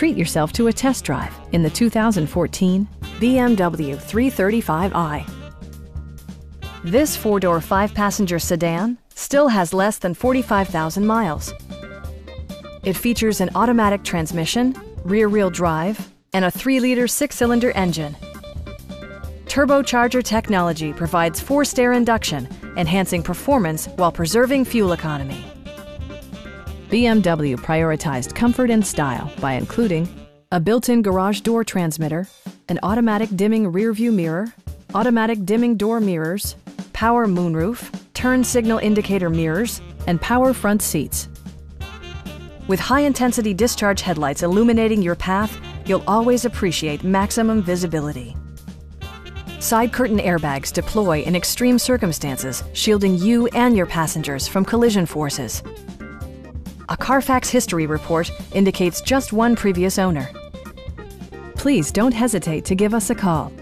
Treat yourself to a test drive in the 2014 BMW 335i. This four-door, five-passenger sedan still has less than 45,000 miles. It features an automatic transmission, rear-wheel drive, and a 3-liter six-cylinder engine. Turbocharger technology provides forced air induction, enhancing performance while preserving fuel economy. BMW prioritized comfort and style by including a built-in garage door transmitter, an automatic dimming rear-view mirror, automatic dimming door mirrors, power moonroof, turn signal indicator mirrors, and power front seats. With high-intensity discharge headlights illuminating your path, you'll always appreciate maximum visibility. Side curtain airbags deploy in extreme circumstances, shielding you and your passengers from collision forces. A Carfax history report indicates just one previous owner. Please don't hesitate to give us a call.